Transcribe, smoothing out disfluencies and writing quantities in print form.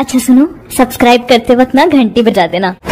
अच्छा सुनो, सब्सक्राइब करते वक्त ना घंटी बजा देना।